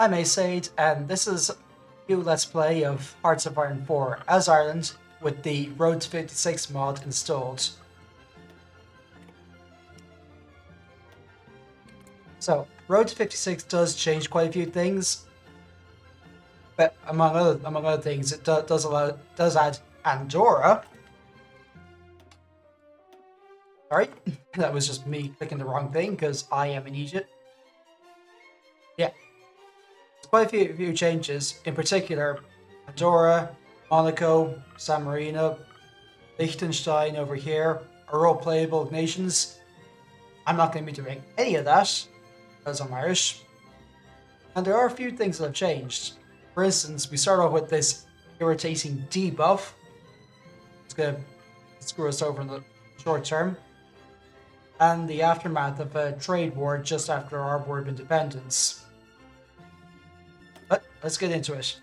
I'm Aceade, and this is a Let's Play of Hearts of Iron 4 as Ireland with the Road to 56 mod installed. So, Road to 56 does change quite a few things, but among other things, it does add Andorra. Alright, that was just me clicking the wrong thing because I am in Egypt. Yeah. Quite a few changes, in particular Andorra, Monaco, San Marino, Liechtenstein over here are all playable nations. I'm not going to be doing any of that because I'm Irish. And there are a few things that have changed. For instance, we start off with this irritating debuff. It's going to screw us over in the short term. And the aftermath of a trade war just after our War of Independence. But let's get into it.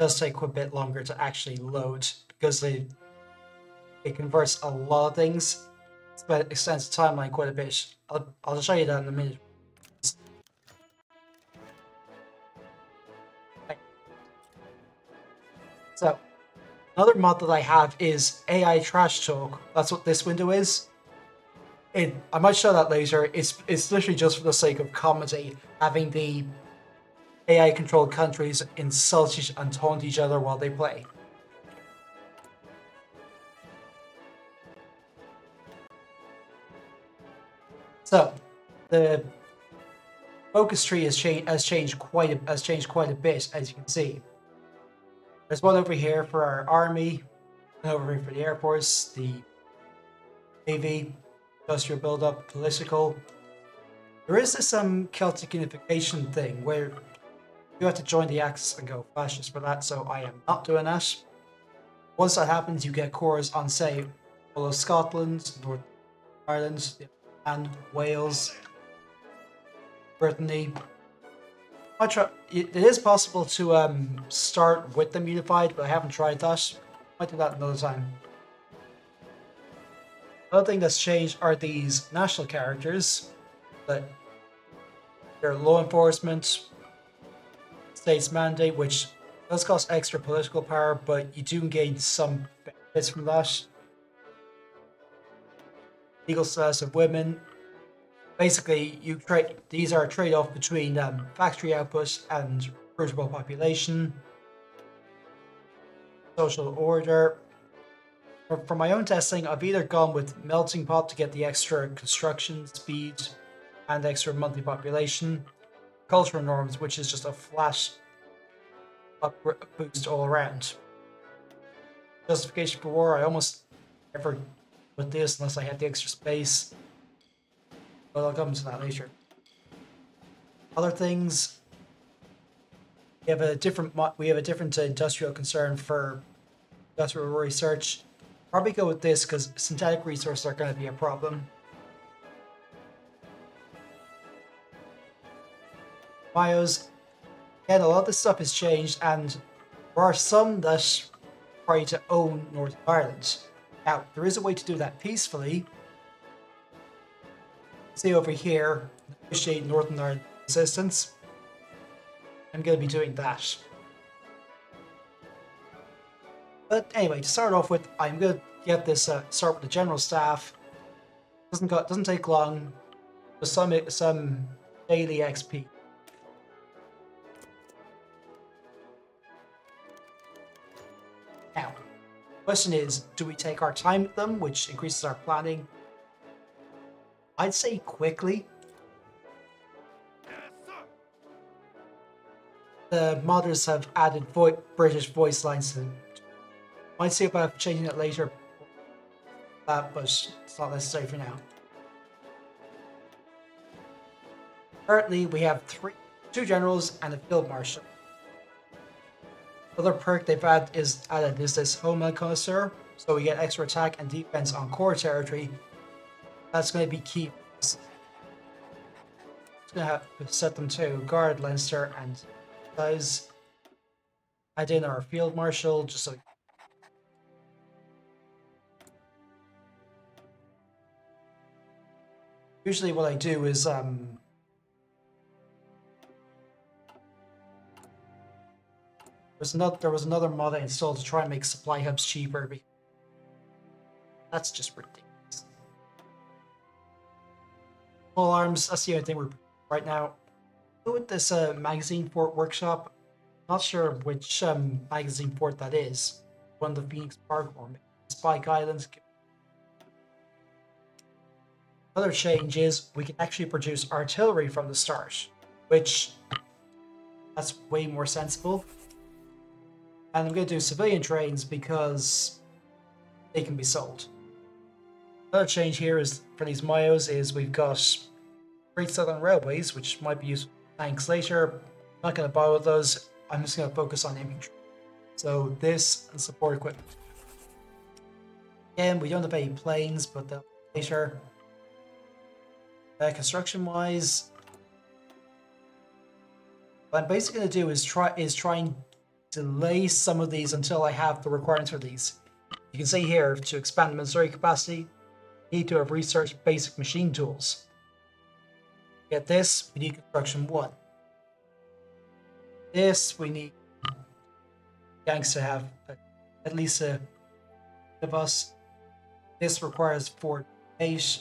Does take a bit longer to actually load because it converts a lot of things, but it extends the timeline quite a bit. I'll show you that in a minute. Okay. So another mod that I have is AI Trash Talk. That's what this window is. I might show that later. It's literally just for the sake of comedy, having the AI-controlled countries insult and taunt each other while they play. So, the focus tree has changed quite a bit, as you can see. There's one over here for our army, one over here for the air force, the navy, industrial build-up, political. There is this Celtic unification thing where you have to join the Axis and go fascist for that, so I am not doing that. Once that happens, you get cores on, say, all of Scotland, North Ireland, and Wales, Brittany. It is possible to start with them unified, but I haven't tried that. Might do that another time. Another thing that's changed are these national characters, but they're law enforcement, state's mandate, which does cost extra political power, but you do gain some benefits from that. Legal status of women. Basically, these are a trade-off between factory output and recruitable population. Social order. For my own testing, I've either gone with melting pot to get the extra construction speed and extra monthly population. Cultural norms, which is just a flash up boost all around. Justification for war, I almost never put this unless I had the extra space, but I'll come to that later. Other things, we have a different industrial concern for industrial research. Probably go with this because synthetic resources are going to be a problem. Bios. Again, a lot of this stuff has changed, and there are some that try to own North Ireland. Now, there is a way to do that peacefully. See over here, negotiate Northern Ireland resistance. I'm going to be doing that. But anyway, to start off with, I'm going to get this start with the general staff. Doesn't take long. There's some daily XP. Question is, do we take our time with them, which increases our planning? I'd say quickly. Yes, the modders have added British voice lines to them. Might see about changing it later, but it's not necessary for now. Currently, we have two generals and a field marshal. Another perk they've added is this Homeland Connoisseur, so we get extra attack and defense on core territory. That's going to be key. It's going to have to set them to guard Leinster and guys. Add in our Field Marshal just so. Usually, what I do is there was another mod I installed to try and make supply hubs cheaper. That's just ridiculous. Small arms. That's the only thing we're right now. With this magazine fort workshop, not sure which magazine fort that is. One of the Phoenix Park or Spike Island. Another change is we can actually produce artillery from the start, which that's way more sensible. And I'm going to do civilian trains because they can be sold. Another change here is for these Mayos is we've got Great Southern Railways, which might be useful for tanks later. I'm not going to borrow those. I'm just going to focus on infantry. So this and support equipment. Again, we don't have any planes, but they'll be later. Construction wise, what I'm basically going to do is try and delay some of these until I have the requirements for these. You can see here, to expand the military capacity, you need to have researched basic machine tools. Get this, we need construction 1. This, we need gangs to have at least a of us. This requires 4 8.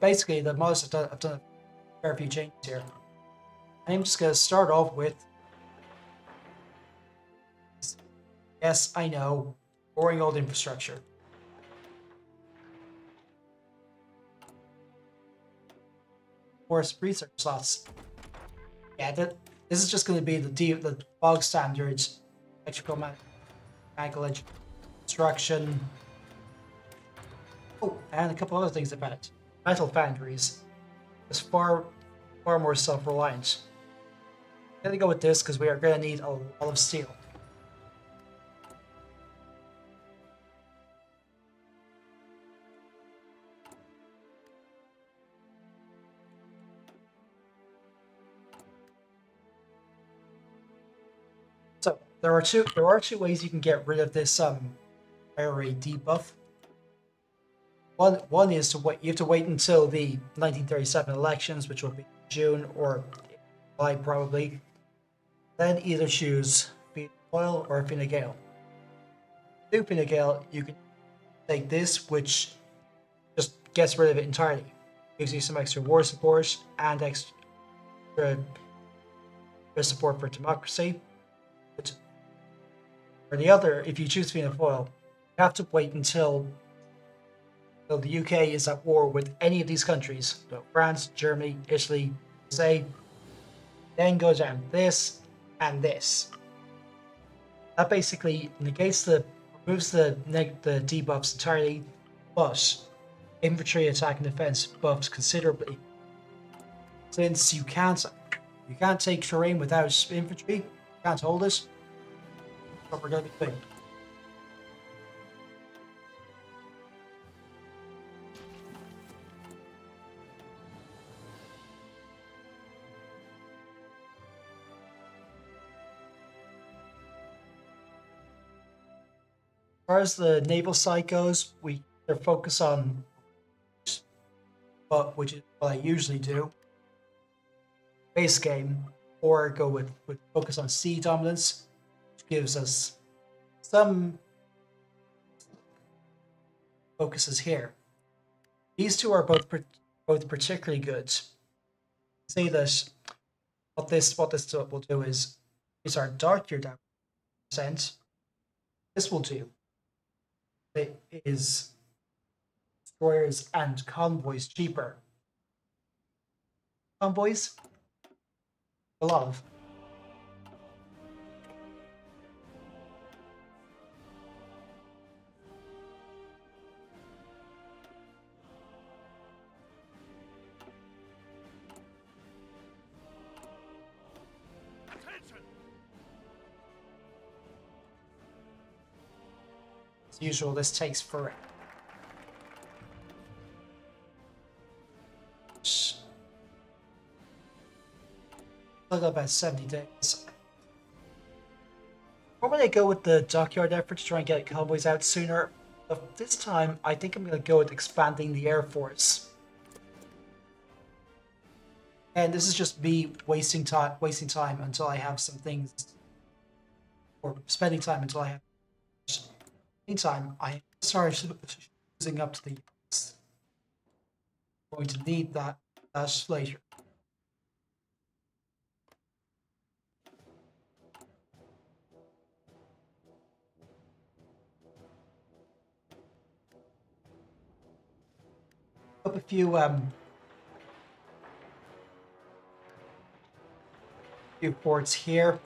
Basically, the mods have done a fair few changes here. I'm just going to start off with... Yes, I know. Boring old infrastructure. Force research slots. Yeah, this is just going to be the bog standards. Electrical, mechanical construction. Oh, and a couple other things about it. Metal foundries is far more self-reliant. I'm going to go with this because we are going to need a lot of steel. So there are two ways you can get rid of this IRA debuff. One is to wait. You have to wait until the 1937 elections, which will be June or July probably. Then either choose Fine Gael or Fine Gael. To Fine Gael, you can take this, which just gets rid of it entirely. Gives you some extra war support and extra support for democracy. But for the other, if you choose Fine Gael, you have to wait until. So the UK is at war with any of these countries, so France, Germany, Italy, USA, then go down this and this. That basically negates removes the debuffs entirely, but infantry attack and defense buffs considerably. Since you can't take terrain without infantry, you can't hold it. That's what we're going to be doing. As far as the naval side goes, we focus on, but which is what I usually do, base game, or go with focus on sea dominance, which gives us some focuses here. These two are both particularly good. See this? What this will do is our dockyard down percent. This will do. It is destroyers and convoys cheaper. Convoys? I love. Attention! usual, this takes forever. I got about 70 days. Normally I go with the dockyard effort to try and get convoys out sooner, but this time I think I'm going to go with expanding the Air Force. And this is just me wasting time until I have some things, or spending time until I have. Meantime, I'm sorry, using up to the. I'm going to need that later. Up a few ports here.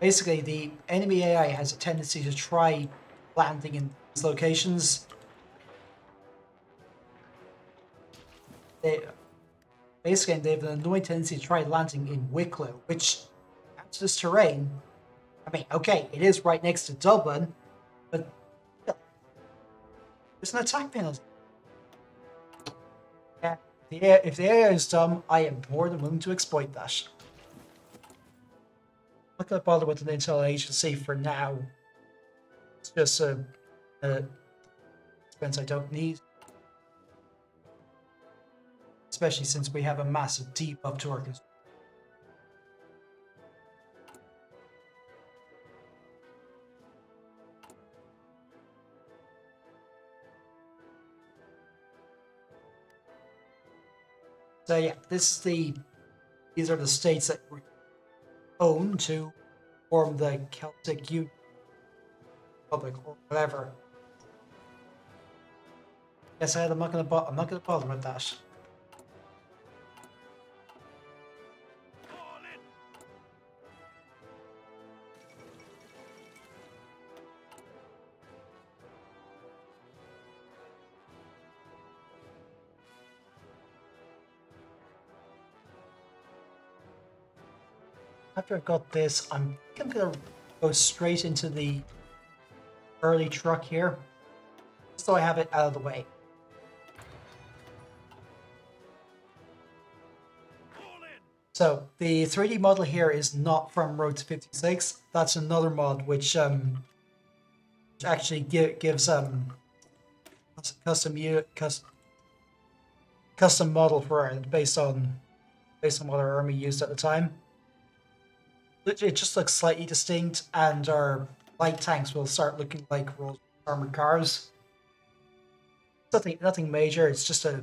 Basically, the enemy AI has a tendency to try landing in these locations. They have an annoying tendency to try landing in Wicklow, which, out to this terrain, I mean, okay, it is right next to Dublin, but there's an attack penalty. Yeah, if the AI is dumb, I am more than willing to exploit that. I'm not going to bother with an intel agency for now. It's just an expense I don't need. Especially since we have a massive debuff to our construction. So yeah, this is these are the states that we own to form the Celtic Union Republic or whatever. Yes, I'm not gonna bother with that. After I've got this, I'm going to go straight into the early truck here, just so I have it out of the way. So the 3D model here is not from Road to 56. That's another mod which actually gives custom model for Ireland based on what our army used at the time. It just looks slightly distinct, and our light tanks will start looking like Rolls-Royce armored cars. Nothing major. It's just a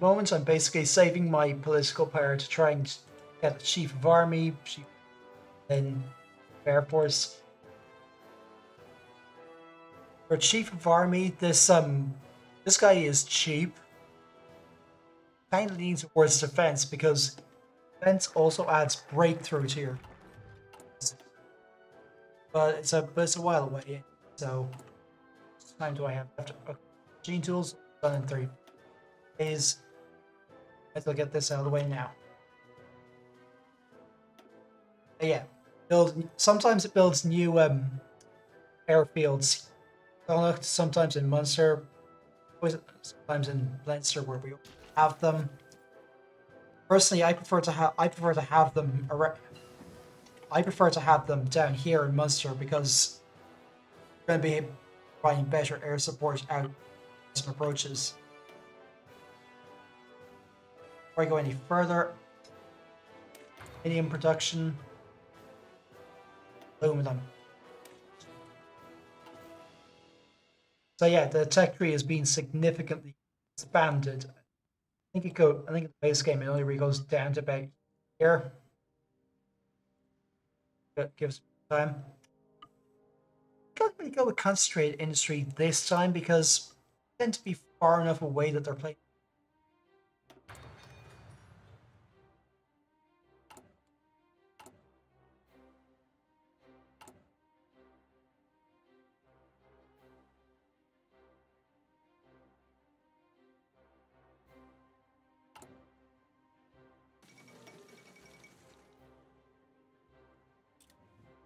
moment, I'm basically saving my political power to try and get the chief of army, chief in Air Force. For chief of army, this guy is cheap. Kind of leans towards defense because defense also adds breakthrough to your. But it's a while away, so what time do I have after? Okay. Machine tools done in 3 days. Let's get this out of the way now. But yeah, sometimes it builds new airfields. Sometimes in Munster, sometimes in Leinster, where we have them. Personally, I prefer to have them down here in Munster because we're going to be providing better air support out some approaches. Before I go any further, medium production, aluminum. So yeah, the tech tree has been significantly expanded. I think in the base game it only really goes down to about here. That gives time. I'm going to go with Concentrated Industry this time because they tend to be far enough away that they're playing.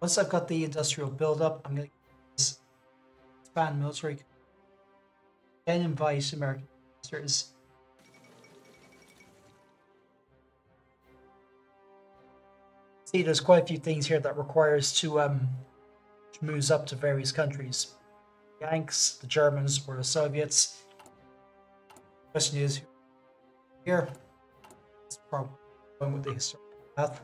Once I've got the industrial build-up, I'm going to expand military and invite American investors. See, there's quite a few things here that requires to moves up to various countries. The Yanks, the Germans, or the Soviets. The question is, here, it's probably going with the historical path.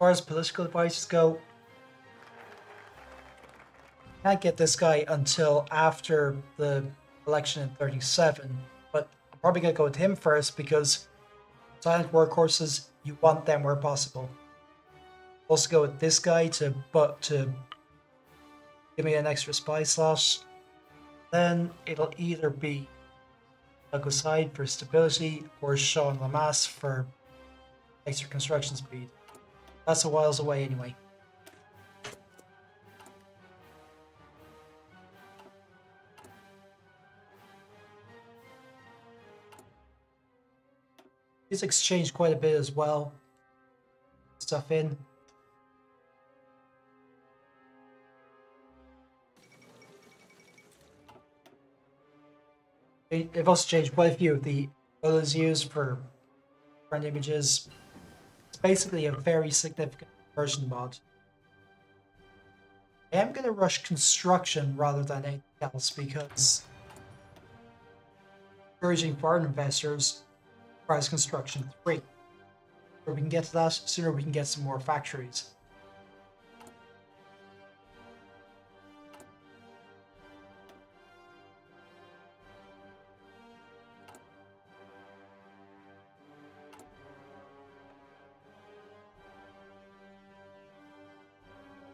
As far as political advices go, can't get this guy until after the election in 37, but I'm probably going to go with him first because silent workhorses, you want them where possible. Also go with this guy to give me an extra spy slot. Then it'll either be Douglas Hyde for stability or Sean Lamas for extra construction speed. That's a whiles away anyway. It's exchanged quite a bit as well. Stuff in. They've also changed quite a few of the colors used for brand images. Basically a very significant version mod. I am going to rush construction rather than anything else because encouraging foreign investors requires construction 3. So we can get to that, sooner we can get some more factories.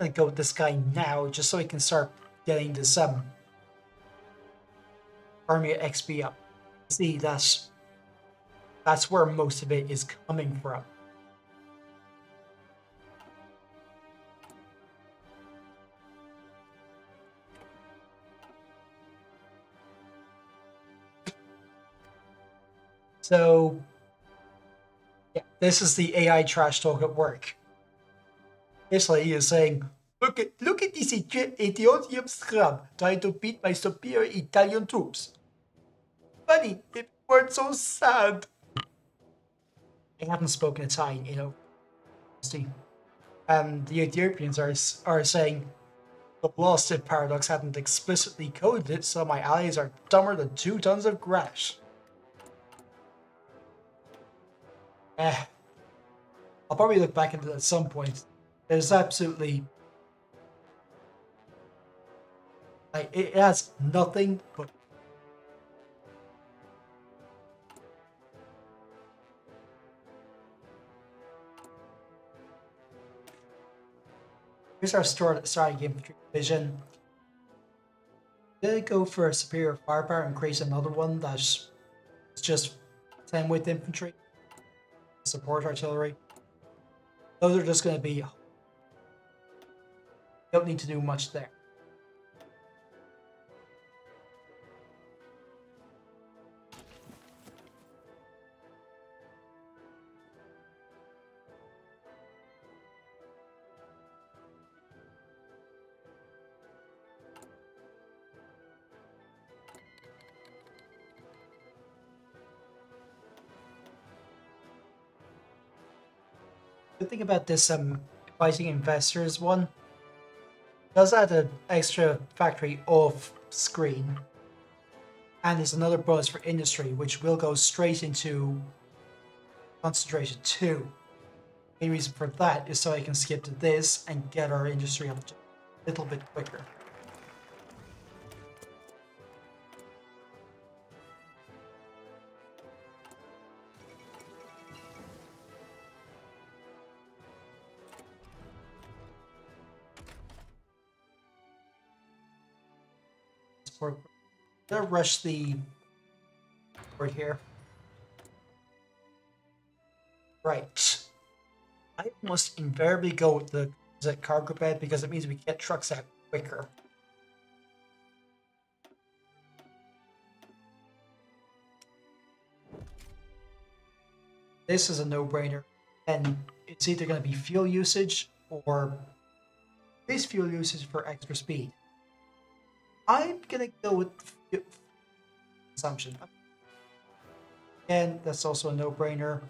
I'm gonna go with this guy now just so he can start getting this army XP up. See, that's where most of it is coming from. So yeah, this is the AI trash talk at work. Basically, he is saying, look at this Ethiopian scrub trying to beat my superior Italian troops. Funny, they weren't so sad. I haven't spoken Italian, you know. The Ethiopians are saying, the blasted paradox hadn't explicitly coded it, so my allies are dumber than 2 tons of grass. I'll probably look back into it at some point. There's absolutely, like, it has nothing but here's our starting infantry division. Did it go for a superior firepower and create another one that's just 10 with infantry, support artillery? Those are just going to be. Don't need to do much there. Good thing about this inviting investors one, does add an extra factory off screen, and there's another bonus for industry, which will go straight into concentration 2. The main reason for that is so I can skip to this and get our industry up a little bit quicker. support. Did I rush the board here? Right. I must invariably go with the cargo bed because it means we get trucks out quicker. This is a no-brainer, and it's either going to be fuel usage or base fuel usage for extra speed. I'm going to go with fuel consumption, and that's also a no-brainer.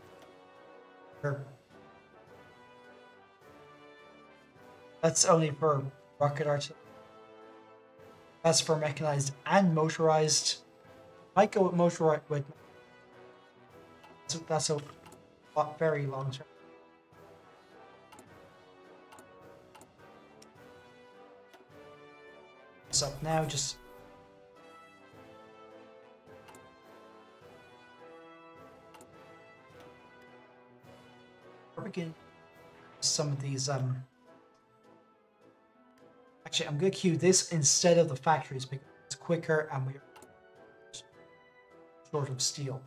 That's only for rocket artillery. That's for mechanized and motorized. Might go with motorized. That's a very long term. So now just begin some of these. Actually, I'm gonna queue this instead of the factories because it's quicker and we're short of steel.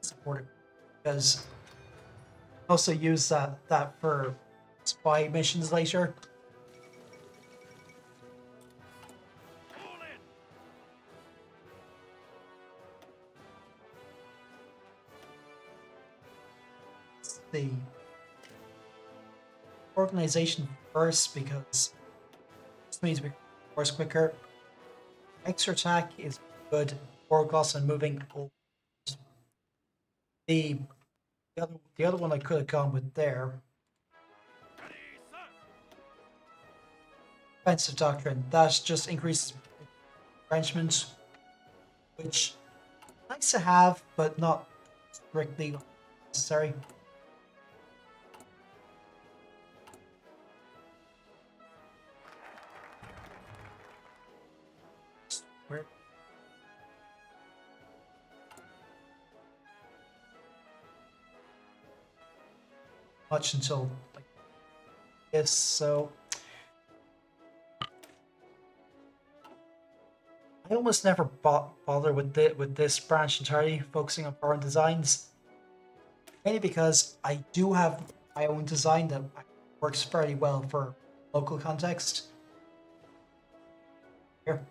Support it because I also use that for spy missions later. It's the organization first because this means we can force quicker. Extra attack is good. Orgos and moving. The other one I could have gone with there. Offensive doctrine. That just increases entrenchment, which nice to have, but not strictly necessary. Much until like this, so I almost never bother with this branch entirely, focusing on foreign designs, mainly because I do have my own design that works fairly well for local context. Here,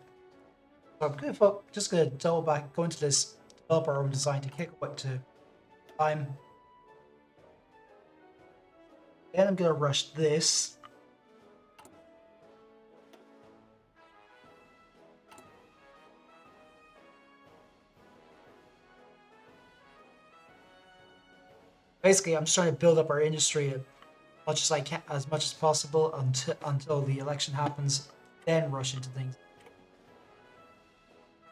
so I'm just gonna double back, go into this, develop our own design to kick what to time. And I'm going to rush this. Basically, I'm just trying to build up our industry as much as I can, as much as possible until the election happens. Then rush into things.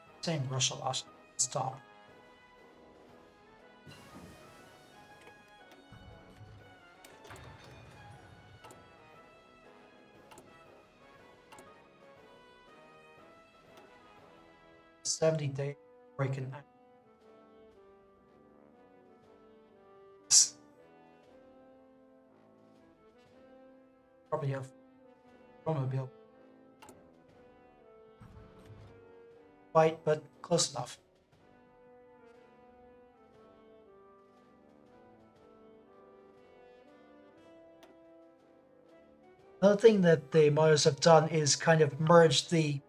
I'm saying rush a lot. Stop. Probably have automobile quite, but close enough. Another thing that the modders have done is kind of merged the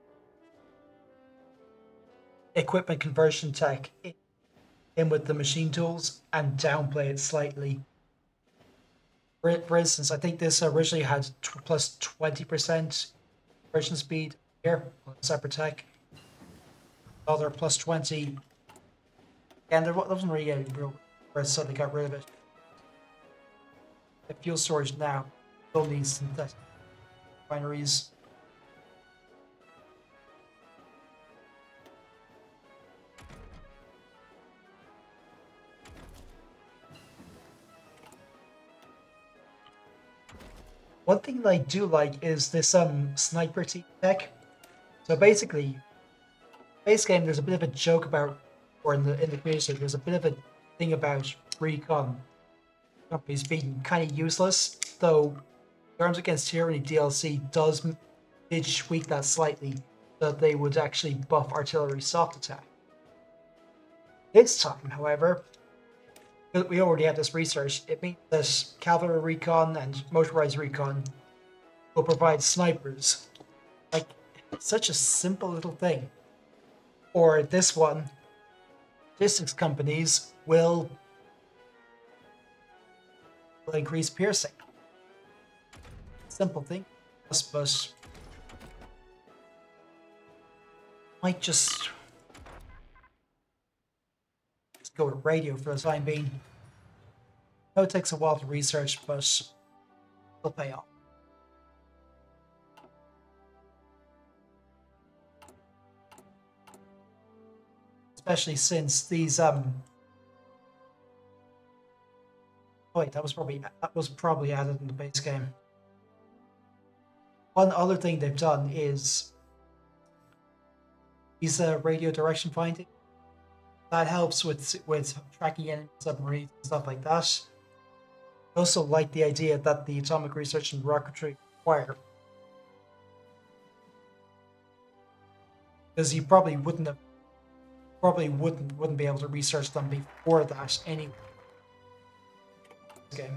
equipment conversion tech in with the machine tools and downplay it slightly. For instance, I think this originally had plus 20% conversion speed here on separate tech. Another plus 20. And there wasn't really any real where suddenly got rid of it. The fuel storage now still needs synthetic refineries. One thing that I do like is this sniper team tech. So basically, base game there's a bit of a joke about, or in the community there's a bit of a thing about recon companies being kind of useless. Though Arms Against Tyranny DLC did tweak that slightly, so that they would actually buff artillery soft attack. This time, however, because we already have this research, it means that cavalry recon and motorized recon will provide snipers. Like, such a simple little thing. Or this one, logistics companies will increase piercing. Simple thing, but might just let's go with radio for the time being. I know it takes a while to research, but it'll pay off. Especially since these oh wait, that was probably added in the base game. One other thing they've done is these radio direction finding. That helps with tracking enemy submarines and stuff like that. I also like the idea that the atomic research and rocketry require. Because you probably wouldn't have, probably wouldn't be able to research them before that anyway. This game.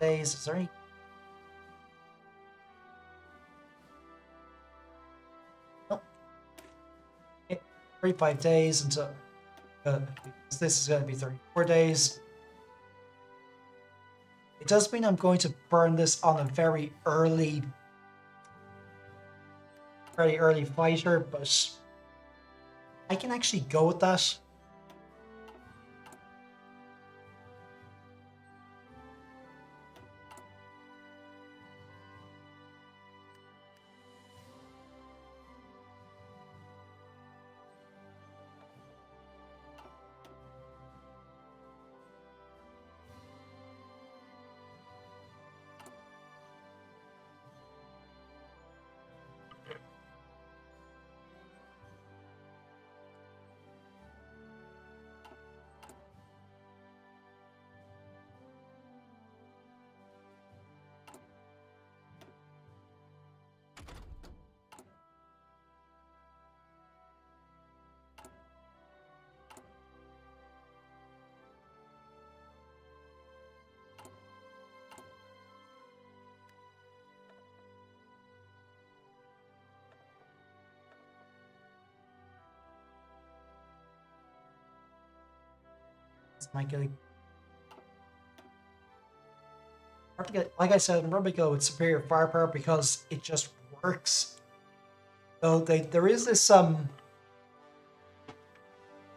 Days. Is there any? Nope. Okay. 35 days until this is going to be 34 days. It does mean I'm going to burn this on a very early fighter, but I can actually go with that. Like I said, I'm probably going with superior firepower because it just works. So there is this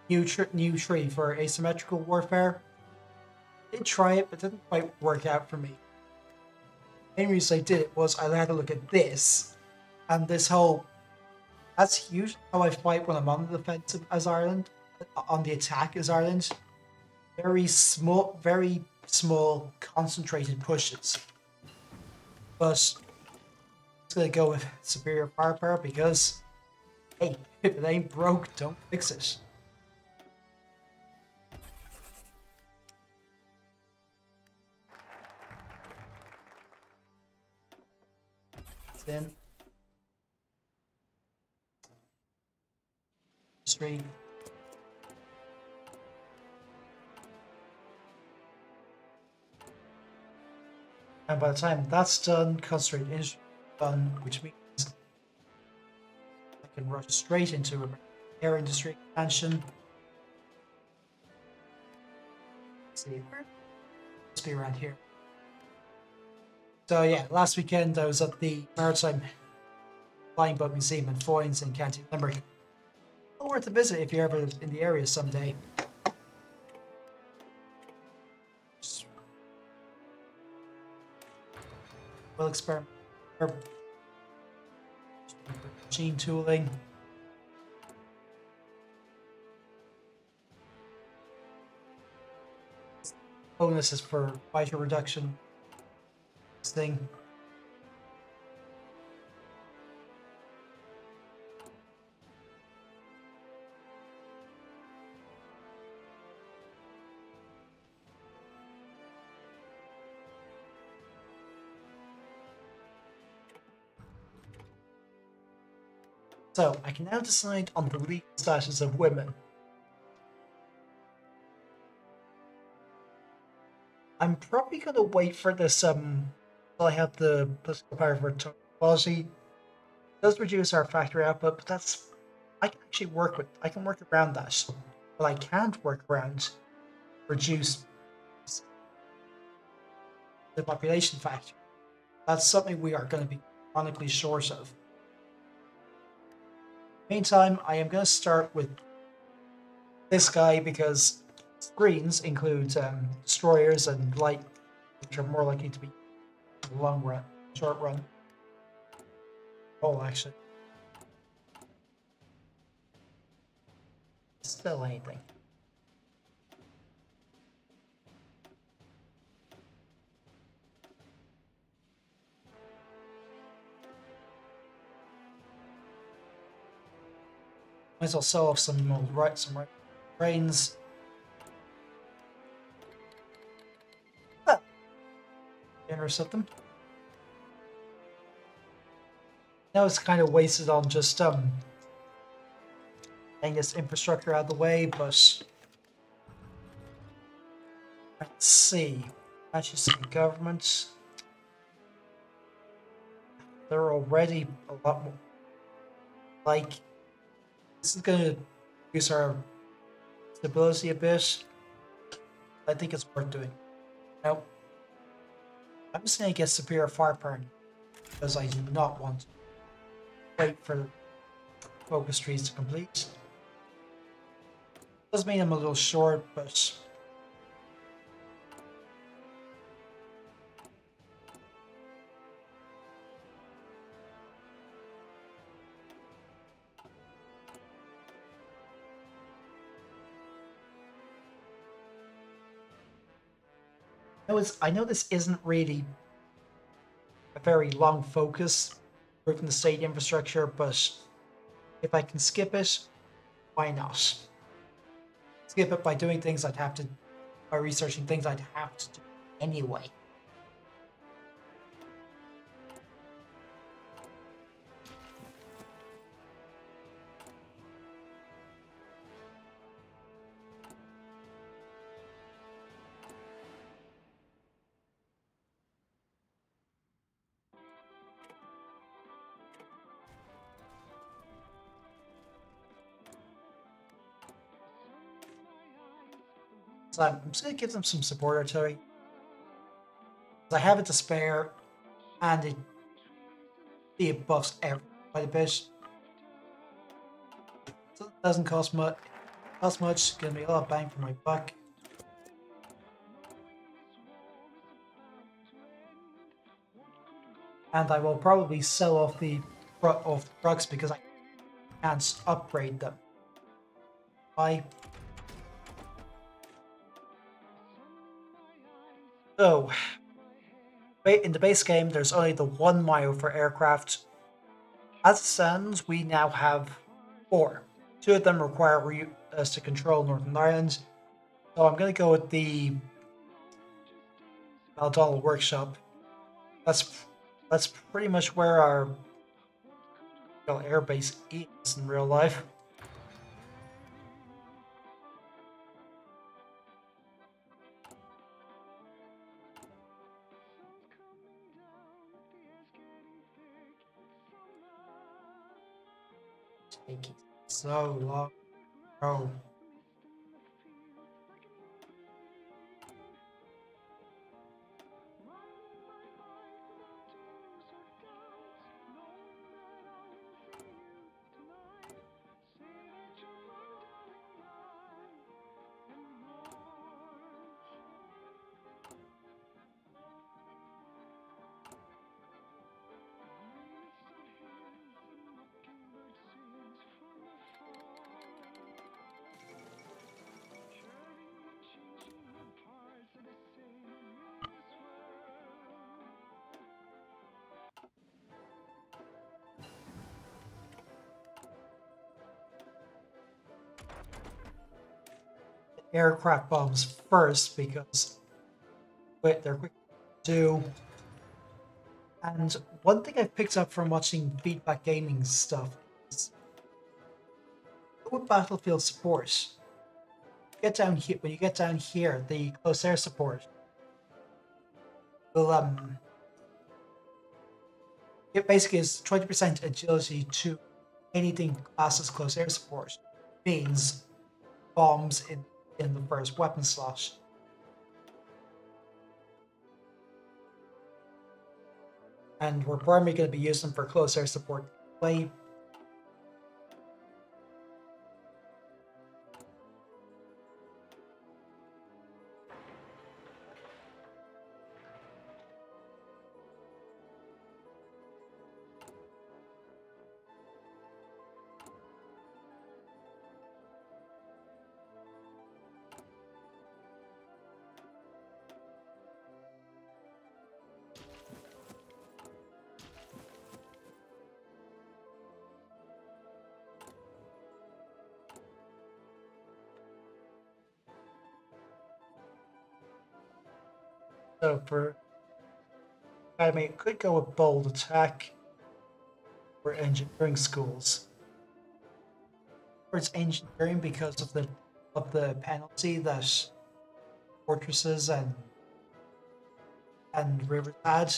new tree for asymmetrical warfare. I did try it, but it didn't quite work out for me. The main reason I did it was I had to look at this, and this whole. That's usually how I fight when I'm on the defensive as Ireland, on the attack as Ireland. Very small, concentrated pushes. But it's gonna go with superior firepower because, hey, if it ain't broke, don't fix it. Then, industry. And by the time that's done, Concentrated Industry is done, which means I can rush straight into a air industry expansion. Let's see, let's be around here. So yeah, last weekend I was at the Maritime Flying Boat Museum in Foynes in County Limerick. Well worth a visit if you're ever in the area someday. We'll experiment machine tooling. bonuses for fighter reduction. This thing. So, I can now decide on the legal status of women. I'm probably going to wait for this until I have the political power for technology. It does reduce our factory output, but that's... I can actually work with... I can work around that. But I can't work around reduce the population factor. That's something we are going to be chronically short of. Meantime, I am going to start with this guy because screens include destroyers and light, which are more likely to be long run, short run. Oh, actually. Still anything. Might as well sell off some old some trains. Ah. Generous of them. Now it's kind of wasted on just getting this infrastructure out of the way, but let's see. That's just some governments. They're already a lot more like. This is going to reduce our stability a bit. I think it's worth doing. Now, I'm just going to get superior firepower because I do not want to wait for focus trees to complete. Does mean I'm a little short, but I know this isn't really a very long focus, improving the state infrastructure, but if I can skip it, why not? Skip it by doing things I'd have to, by researching things I'd have to do anyway. So I'm just going to give them some support artillery. I have it to spare, and it buffs everything quite a bit. So it doesn't cost much. It's going to be a lot of bang for my buck. And I will probably sell off the trucks because I can't upgrade them. Bye. So, in the base game, there's only the 1 mile for aircraft. As it stands, we now have 4. 2 of them require us to control Northern Ireland. So I'm going to go with the Maldonald Workshop. That's pretty much where our airbase is in real life. So long. Oh. aircraft bombs first because they're quick to do. And one thing I've picked up from watching Feedback Gaming stuff is with battlefield support. Get down here, when you get down here, the close air support will it basically is 20% agility to anything classed as close air support, means bombs in the first weapon slot. And we're primarily going to be using them for close air support play. For, I mean, it could go with bold attack for engineering schools. Or it's engineering because of the penalty that fortresses and rivers add.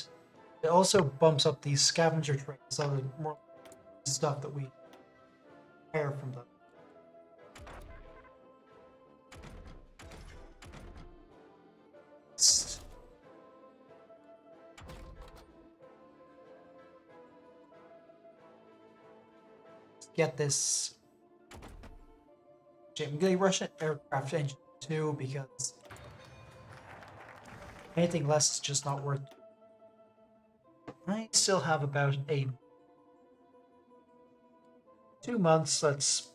It also bumps up these scavenger trains, so there's more stuff that we hire from them. Get this. I'm going to rush at aircraft engine 2 because anything less is just not worth it. I still have about 2 months. Let's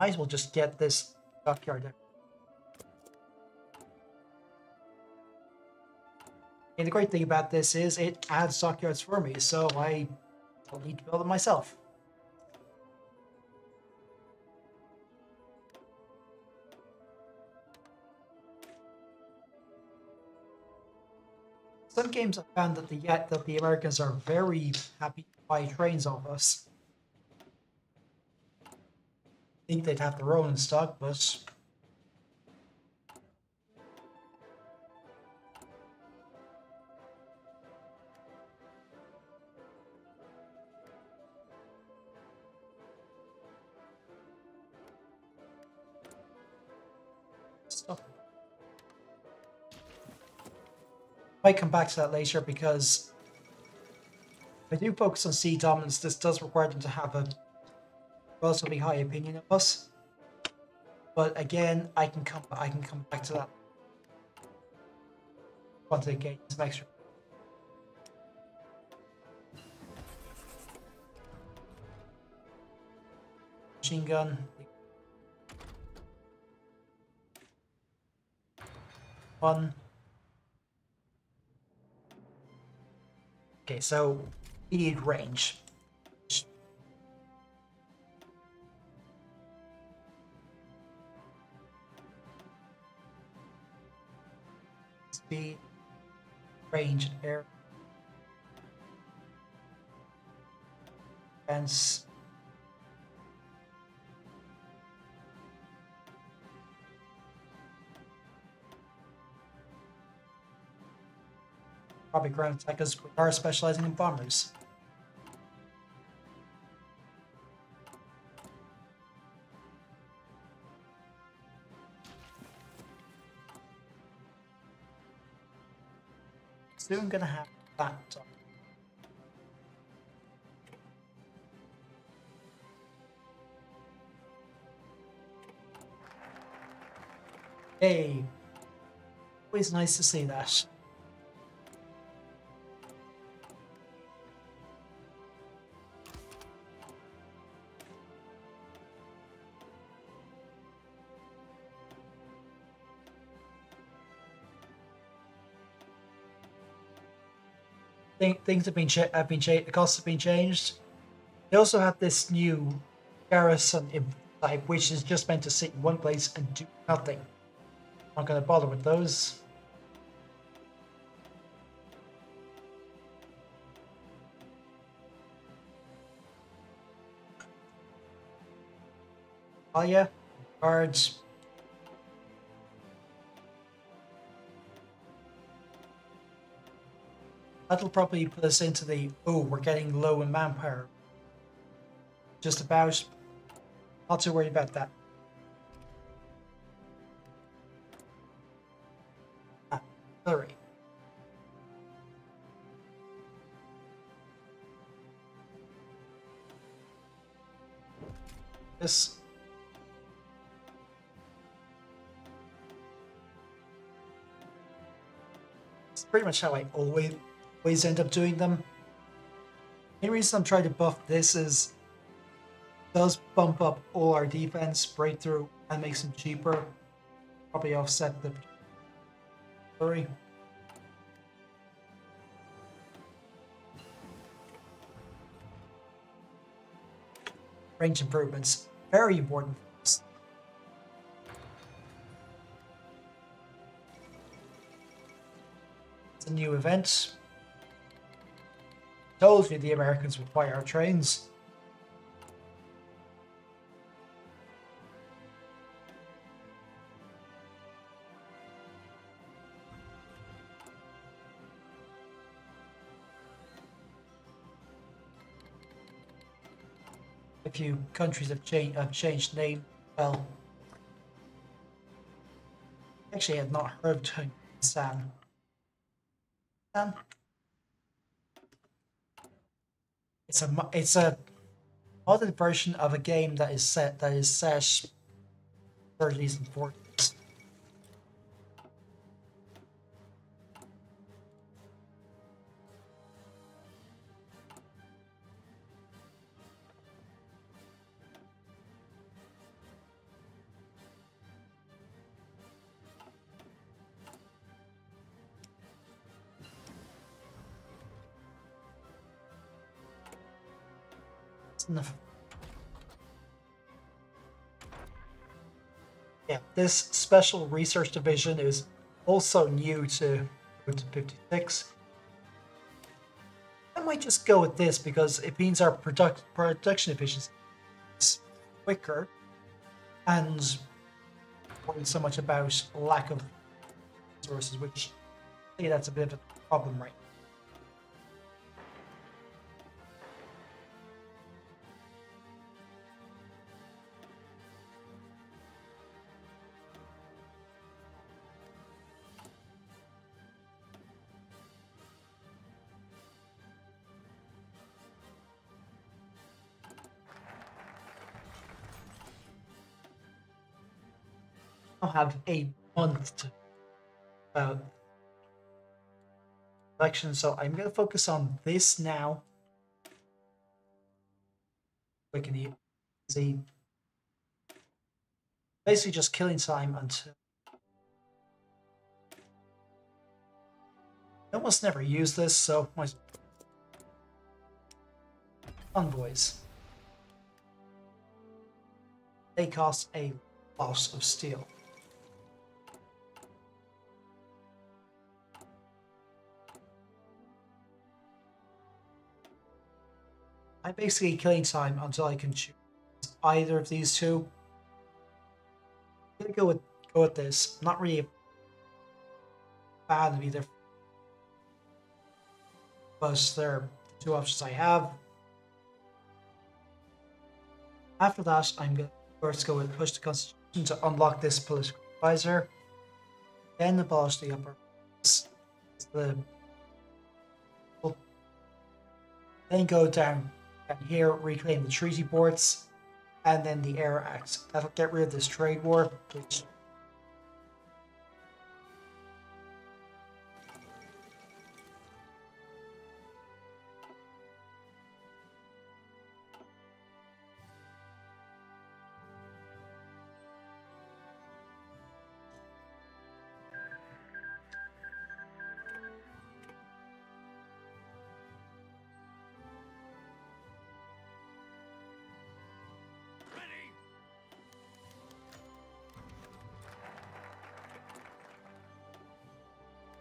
might as well just get this dockyard out. And the great thing about this is it adds dockyards for me, so I I'll need to build it myself. Some games I found that the Americans are very happy to buy trains off us. I think they'd have their own in stock, but I might come back to that later because if I do focus on sea dominance, this does require them to have a relatively high opinion of us. But again, I can come back to that once I get some extra. Machine gun. One. Okay, so we need range. Speed, range, air, and probably ground attackers. We are specializing in bombers. Soon gonna have that done. Hey, always nice to see that. Things have been changed. The costs have been changed. They also have this new garrison type, which is just meant to sit in one place and do nothing. Not going to bother with those. Alia, guards. That'll probably put us into the, oh, we're getting low in manpower. Just about. Not too worried about that. Ah, sorry. This. It's pretty much how I always end up doing them. The reason I'm trying to buff this is it does bump up all our defense, breakthrough, and makes them cheaper. Probably offset the story. Range improvements, very important. It's a new event. Told you the Americans would buy our trains. A few countries have changed name. Well, actually, I had not heard of San. San. It's a modern version of a game that is set 30s and 40s. Enough. Yeah, this special research division is also new to Road to 56. I might just go with this because it means our production efficiency is quicker and worried so much about lack of resources, which I think that's a bit of a problem right now. Have a month to election, so I'm going to focus on this now. Quick and easy. Basically just killing time until... I almost never use this, so... Convoys. They cost a lot of steel. I'm basically killing time until I can choose either of these two. I'm gonna go with this. I'm not really bad at either, but they're the two options I have. After that, I'm gonna first go with push the constitution to unlock this political advisor, then abolish the upper then go down. And here, reclaim the treaty ports, and then the Air Act. That'll get rid of this trade war, which...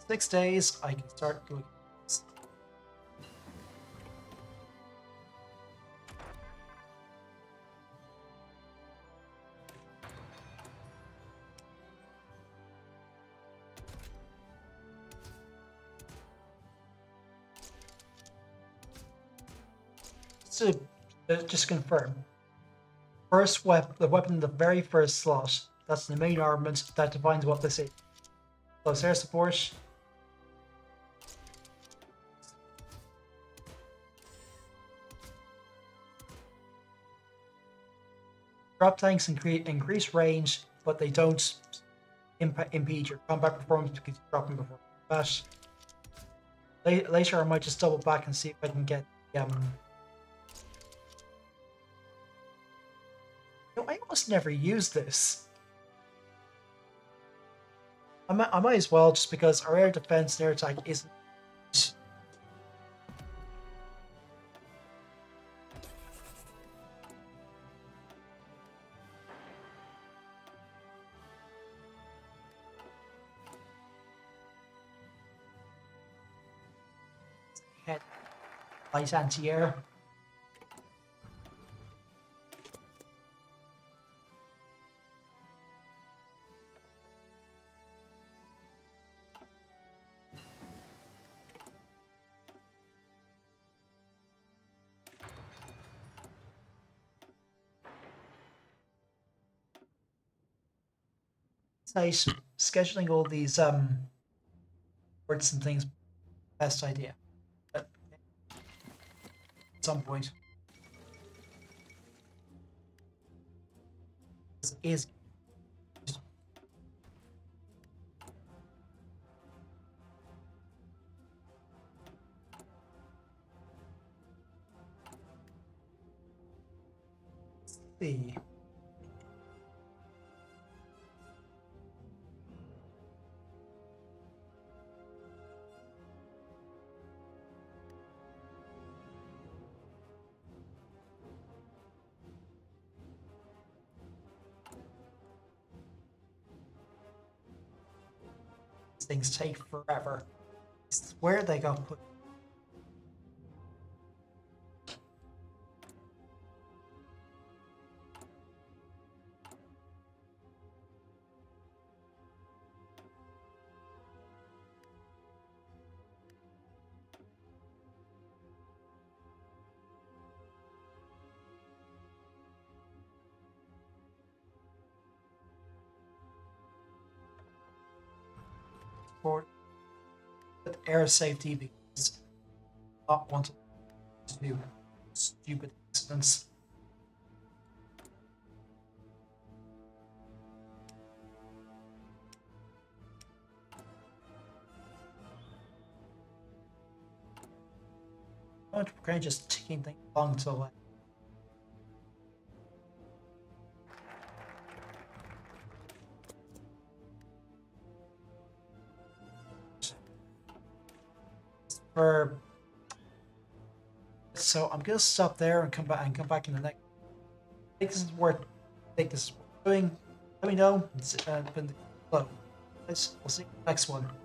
6 days, I can start doing this. So, just confirm. First weapon, the weapon in the very first slot, that's the main armament that defines what this is. So it's air support. Drop tanks increase range, but they don't impede your combat performance because you drop them before combat. Later I might just double back and see if I can get the... No, I almost never use this. I might as well, just because our air defense and air attack isn't... Light anti-air. Nice. Scheduling all these words and things, best idea. But at some point, this is. Let's see. Things take forever. It's where they got put. With air safety, because I do not want to do stupid accidents. I want to kind of just ticking things along to like. So I'm gonna stop there and come back in the next. I think this is worth doing. Let me know. It's been the... Hello. We'll see you in the next one.